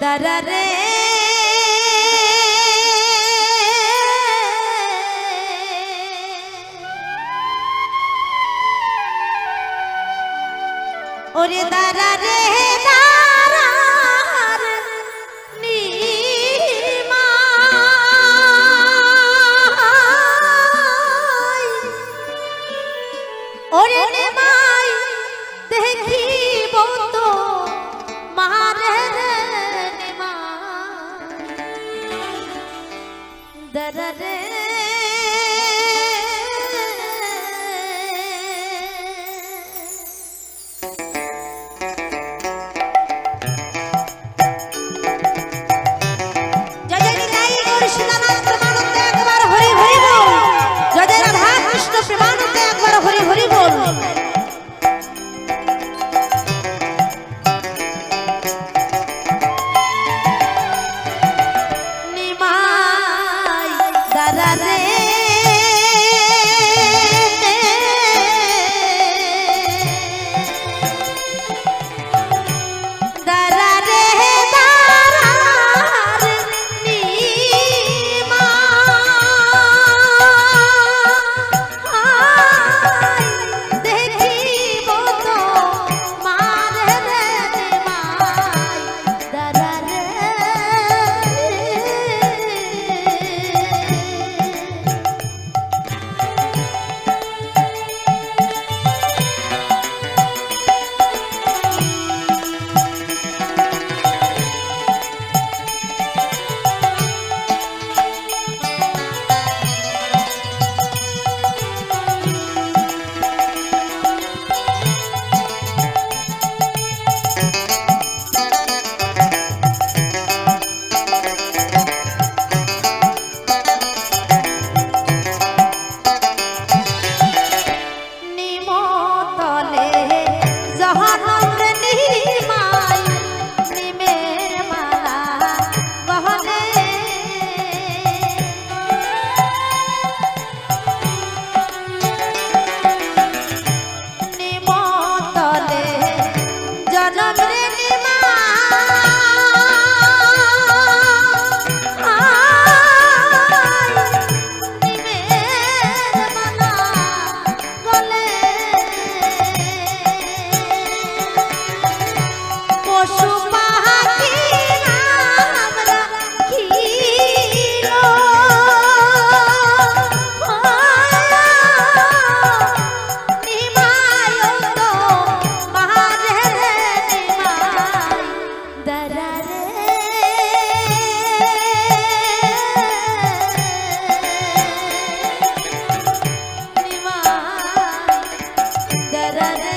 dara re ore dara re dara re nimai ore nimai dekhibo to mahare nimai dara re da da da.